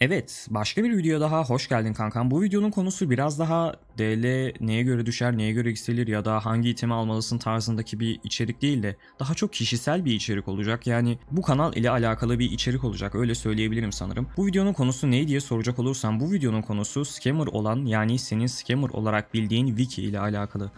Evet, başka bir video daha hoş geldin kankam. Bu videonun konusu biraz daha DL neye göre düşer, neye göre yükselir ya da hangi itemi almalısın tarzındaki bir içerik değil de daha çok kişisel bir içerik olacak. Yani bu kanal ile alakalı bir içerik olacak, öyle söyleyebilirim sanırım. Bu videonun konusu ne diye soracak olursam, bu videonun konusu scammer olan, yani senin scammer olarak bildiğin wiki ile alakalı.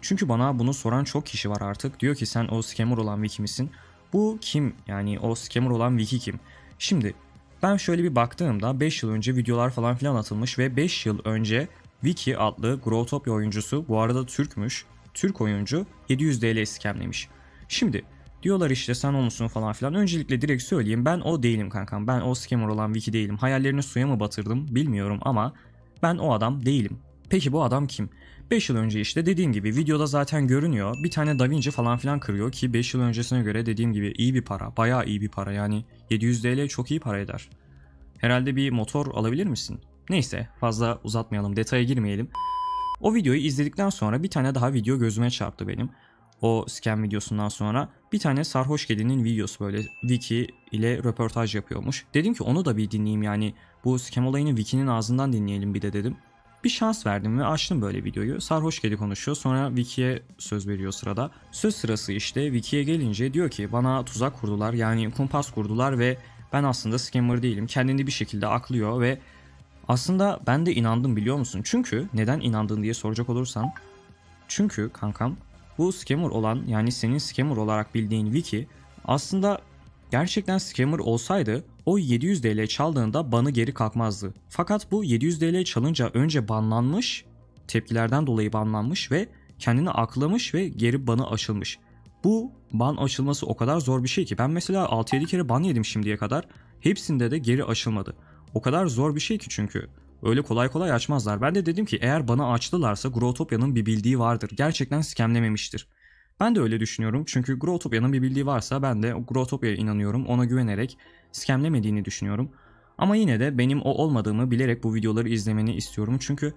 Çünkü bana bunu soran çok kişi var artık. Diyor ki sen o scammer olan wiki misin? Bu kim? Yani o scammer olan wiki kim? Şimdi ben şöyle bir baktığımda 5 yıl önce videolar falan filan atılmış ve 5 yıl önce Wiki adlı Growtopia oyuncusu, bu arada Türkmüş, Türk oyuncu 700 DL scamlemiş. Şimdi diyorlar işte sen o musun falan filan. Öncelikle direkt söyleyeyim, ben o değilim kankam. Ben o scammer olan Wiki değilim. Hayallerini suya mı batırdım bilmiyorum ama ben o adam değilim. Peki bu adam kim? 5 yıl önce işte dediğim gibi videoda zaten görünüyor. Bir tane Da Vinci falan filan kırıyor ki 5 yıl öncesine göre dediğim gibi iyi bir para. Bayağı iyi bir para yani. 700 DL çok iyi para eder. Herhalde bir motor alabilir misin? Neyse, fazla uzatmayalım, detaya girmeyelim. O videoyu izledikten sonra bir tane daha video gözüme çarptı benim. O scam videosundan sonra bir tane Sarhoş Kedi'nin videosu, böyle Wiki ile röportaj yapıyormuş. Dedim ki onu da bir dinleyeyim, yani bu scam olayını Wiki'nin ağzından dinleyelim bir de dedim. Bir şans verdim ve açtım böyle videoyu. Sarhoş Kedi konuşuyor, sonra Wiki'ye söz veriyor sırada. Söz sırası işte Wiki'ye gelince diyor ki bana tuzak kurdular, yani kumpas kurdular ve ben aslında scammer değilim. Kendini bir şekilde aklıyor ve aslında ben de inandım, biliyor musun? Çünkü neden inandın diye soracak olursan, çünkü kankam bu scammer olan, yani senin scammer olarak bildiğin Wiki aslında gerçekten scammer olsaydı o 700 DL çaldığında banı geri kalkmazdı. Fakat bu 700 DL çalınca önce banlanmış, tepkilerden dolayı banlanmış ve kendini aklamış ve geri banı açılmış. Bu ban açılması o kadar zor bir şey ki, ben mesela 6-7 kere ban yedim şimdiye kadar, hepsinde de geri açılmadı. O kadar zor bir şey ki çünkü. Öyle kolay kolay açmazlar. Ben de dedim ki eğer bana açtılarsa Growtopia'nın bir bildiği vardır. Gerçekten scamlememiştir. Ben de öyle düşünüyorum çünkü Growtopia'nın bir bildiği varsa ben de Growtopia'ya inanıyorum, ona güvenerek scamlemediğini düşünüyorum. Ama yine de benim o olmadığımı bilerek bu videoları izlemeni istiyorum çünkü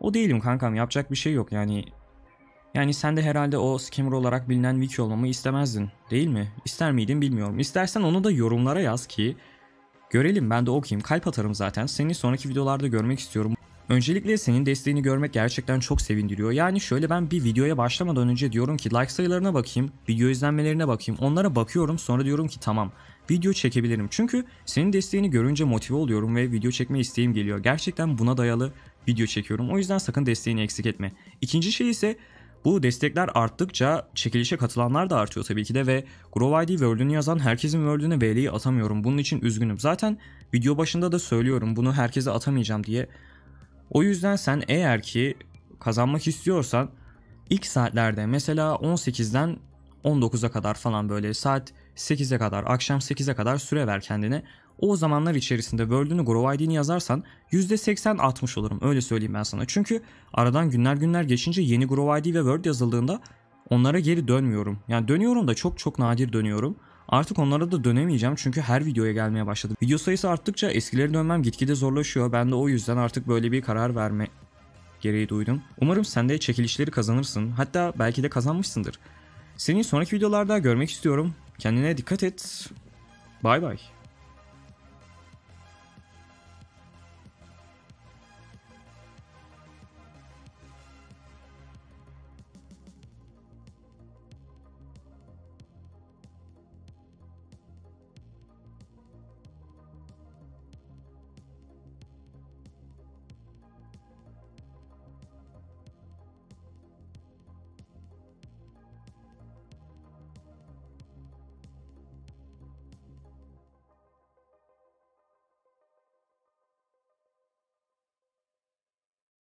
o değilim kankam, yapacak bir şey yok yani. Yani sen de herhalde o scammer olarak bilinen Wiki olmamı istemezdin değil mi? İster miydin bilmiyorum. İstersen onu da yorumlara yaz ki görelim, ben de okuyayım, kalp atarım zaten. Seni sonraki videolarda görmek istiyorum. Öncelikle senin desteğini görmek gerçekten çok sevindiriyor. Yani şöyle, ben bir videoya başlamadan önce diyorum ki like sayılarına bakayım, video izlenmelerine bakayım, onlara bakıyorum, sonra diyorum ki tamam video çekebilirim. Çünkü senin desteğini görünce motive oluyorum ve video çekme isteğim geliyor. Gerçekten buna dayalı video çekiyorum. O yüzden sakın desteğini eksik etme. İkinci şey ise bu destekler arttıkça çekilişe katılanlar da artıyor tabii ki de ve Grow ID World'ünü yazan herkesin World'üne VL'yi atamıyorum. Bunun için üzgünüm. Zaten video başında da söylüyorum bunu herkese atamayacağım diye. O yüzden sen eğer ki kazanmak istiyorsan ilk saatlerde, mesela 18'den 19'a kadar falan, böyle saat 8'e kadar, akşam 8'e kadar süre ver kendine. O zamanlar içerisinde World'ünü, Grow ID'ni yazarsan %80 atmış olurum, öyle söyleyeyim ben sana. Çünkü aradan günler geçince yeni Grow ID ve World yazıldığında onlara geri dönmüyorum. Yani dönüyorum da çok nadir dönüyorum. Artık onlara da dönemeyeceğim çünkü her videoya gelmeye başladı. Video sayısı arttıkça eskileri dönmem gitgide zorlaşıyor. Ben de o yüzden artık böyle bir karar verme gereği duydum. Umarım sen de çekilişleri kazanırsın. Hatta belki de kazanmışsındır. Seni sonraki videolarda görmek istiyorum. Kendine dikkat et. Bay bay.